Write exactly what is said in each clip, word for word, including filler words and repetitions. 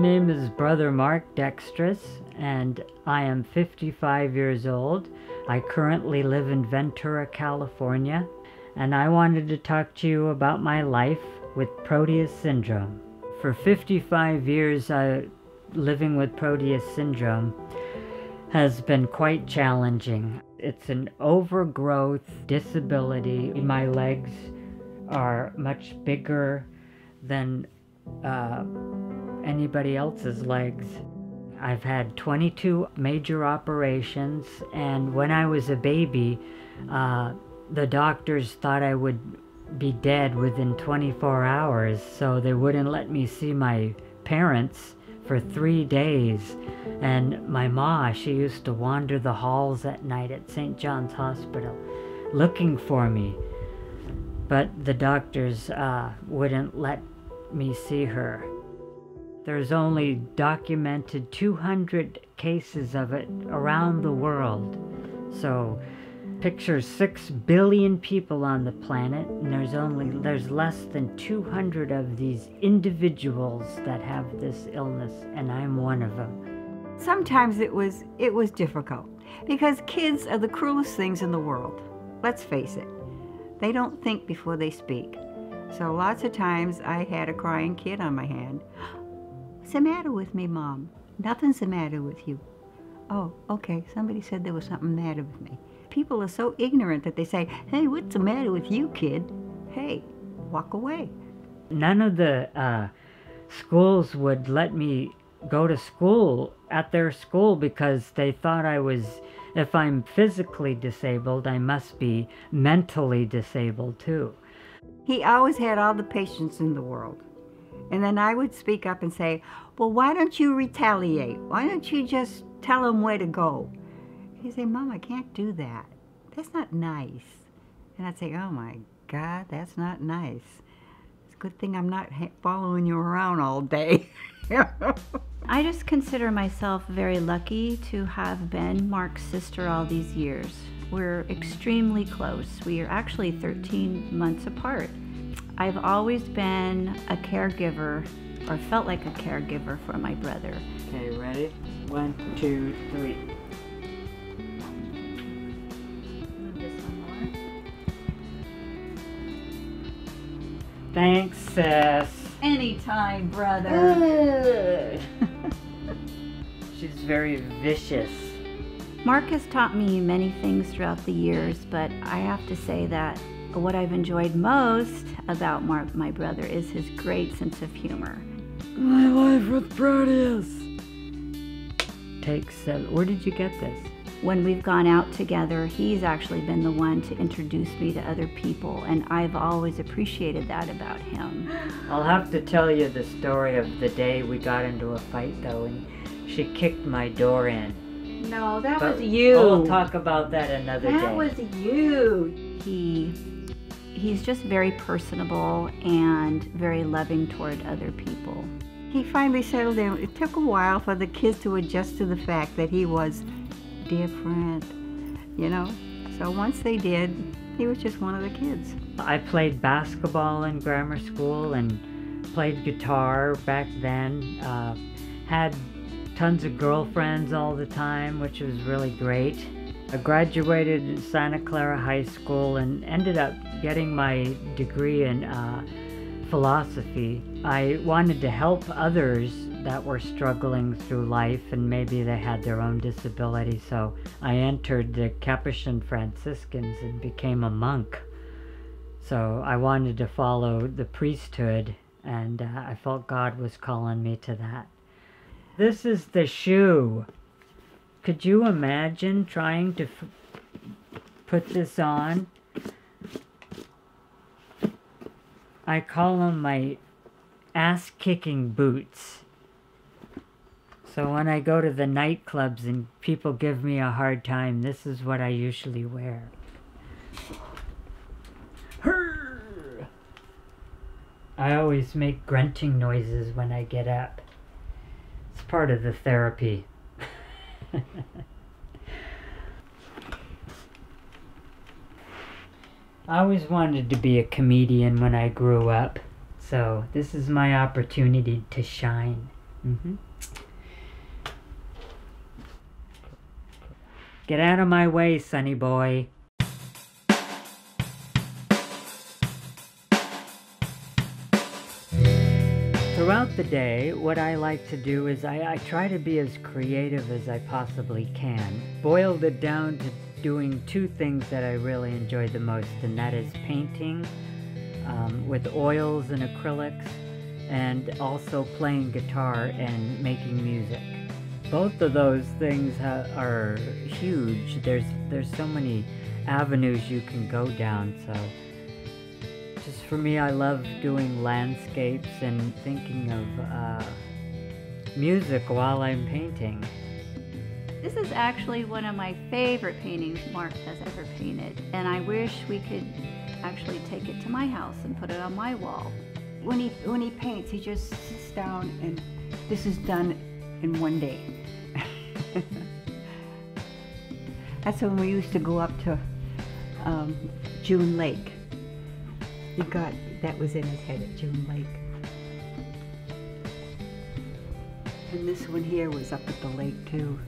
name is Brother Mark Dextraze, and I am fifty-five years old. I currently live in Ventura, California, and I wanted to talk to you about my life with Proteus Syndrome. For fifty-five years, I, living with Proteus Syndrome has been quite challenging. It's an overgrowth disability. My legs are much bigger than uh, anybody else's legs. I've had twenty-two major operations, and when I was a baby, uh, the doctors thought I would be dead within twenty-four hours, so they wouldn't let me see my parents for three days. And my ma, she used to wander the halls at night at Saint John's Hospital looking for me, but the doctors uh, wouldn't let me see her. There's only documented two hundred cases of it around the world. So picture six billion people on the planet, and there's only there's less than two hundred of these individuals that have this illness, and I'm one of them. Sometimes it was it was difficult because kids are the cruelest things in the world. Let's face it, they don't think before they speak. So lots of times I had a crying kid on my hand. What's the matter with me, Mom? Nothing's the matter with you. Oh, okay, somebody said there was something the matter with me. People are so ignorant that they say, hey, what's the matter with you, kid? Hey, walk away. None of the uh, schools would let me go to school at their school because they thought I was, if I'm physically disabled, I must be mentally disabled too. He always had all the patience in the world. And then I would speak up and say, well, why don't you retaliate? Why don't you just tell him where to go? He'd say, Mom, I can't do that. That's not nice. And I'd say, oh my God, that's not nice. It's a good thing I'm not ha following you around all day. I just consider myself very lucky to have been Mark's sister all these years. We're extremely close. We are actually thirteen months apart. I've always been a caregiver, or felt like a caregiver, for my brother. Okay, ready? One, two, three. Thanks, sis. Anytime, brother. She's very vicious. Mark has taught me many things throughout the years, but I have to say that what I've enjoyed most about Mark, my brother, is his great sense of humor. My life with Proteus. Take seven. Where did you get this? When we've gone out together, he's actually been the one to introduce me to other people, and I've always appreciated that about him. I'll have to tell you the story of the day we got into a fight, though, and she kicked my door in. No, that but was you. We'll talk about that another that day. That was you. He, he's just very personable and very loving toward other people. He finally settled in. It took a while for the kids to adjust to the fact that he was different, you know. So once they did, he was just one of the kids. I played basketball in grammar school and played guitar back then. Uh, had tons of girlfriends all the time, which was really great. I graduated at Santa Clara High School and ended up getting my degree in uh, philosophy. I wanted to help others that were struggling through life, and maybe they had their own disability, so I entered the Capuchin Franciscans and became a monk. So I wanted to follow the priesthood, and uh, I felt God was calling me to that. This is the shoe. Could you imagine trying to f put this on? I call them my ass-kicking boots. So when I go to the nightclubs and people give me a hard time, this is what I usually wear. Hurr! I always make grunting noises when I get up. It's part of the therapy. I always wanted to be a comedian when I grew up, so this is my opportunity to shine. Mm-hmm. Get out of my way, sonny boy. Throughout the day, what I like to do is I, I try to be as creative as I possibly can. Boiled it down to doing two things that I really enjoy the most, and that is painting um, with oils and acrylics, and also playing guitar and making music. Both of those things ha are huge. There's there's so many avenues you can go down. So just for me, I love doing landscapes and thinking of uh, music while I'm painting. This is actually one of my favorite paintings Mark has ever painted, and I wish we could actually take it to my house and put it on my wall. When he when he paints, he just sits down and this is done in one day. That's when we used to go up to um, June Lake. He got that was in his head at June Lake. And this one here was up at the lake too.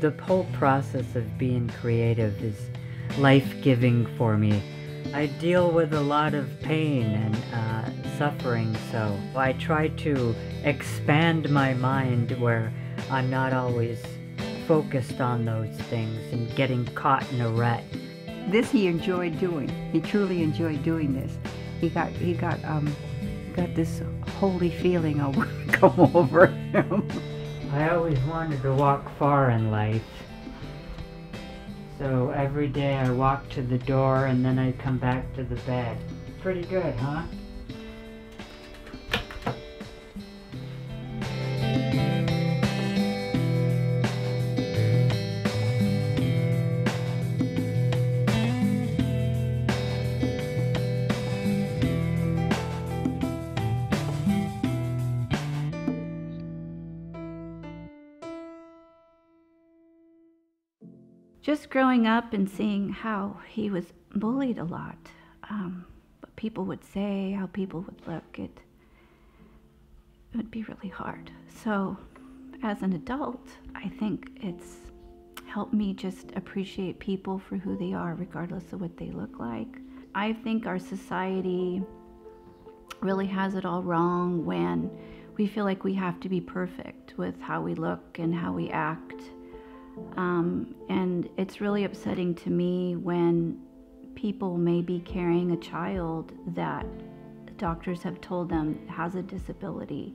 The whole process of being creative is life-giving for me. I deal with a lot of pain and uh, suffering, so I try to expand my mind where I'm not always focused on those things and getting caught in a rut. This he enjoyed doing. He truly enjoyed doing this. He got he got um got this holy feeling of come over him. I always wanted to walk far in life. So every day I walk to the door and then I come back to the bed. Pretty good, huh? Just growing up and seeing how he was bullied a lot, um, what people would say, how people would look, it, it would be really hard. So as an adult, I think it's helped me just appreciate people for who they are, regardless of what they look like. I think our society really has it all wrong when we feel like we have to be perfect with how we look and how we act. Um, and it's really upsetting to me when people may be carrying a child that doctors have told them has a disability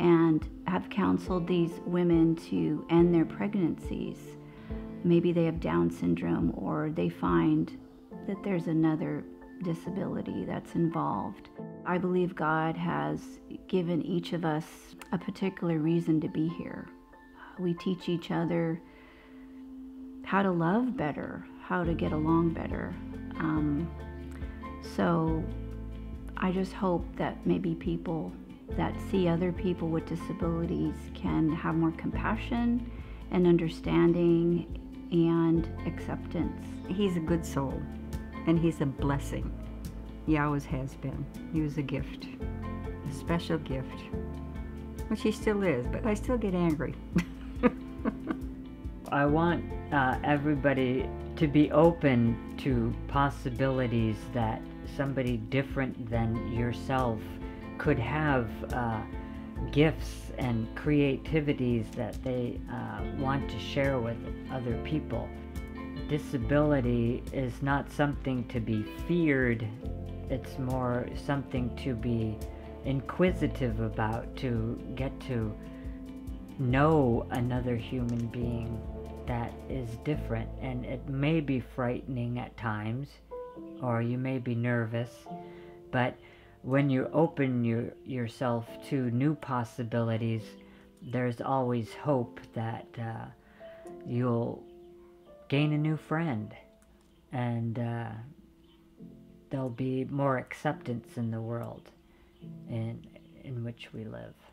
and have counseled these women to end their pregnancies. Maybe they have Down syndrome, or they find that there's another disability that's involved. I believe God has given each of us a particular reason to be here. We teach each other how to love better, how to get along better. Um, so I just hope that maybe people that see other people with disabilities can have more compassion and understanding and acceptance. He's a good soul, and he's a blessing. He always has been. He was a gift, a special gift, which he still is, but I still get angry. I want uh, everybody to be open to possibilities that somebody different than yourself could have uh, gifts and creativities that they uh, want to share with other people. Disability is not something to be feared. It's more something to be inquisitive about, to get to know another human being that is different, and it may be frightening at times, or you may be nervous, but when you open your, yourself to new possibilities, there's always hope that uh, you'll gain a new friend, and uh, there'll be more acceptance in the world in, in which we live.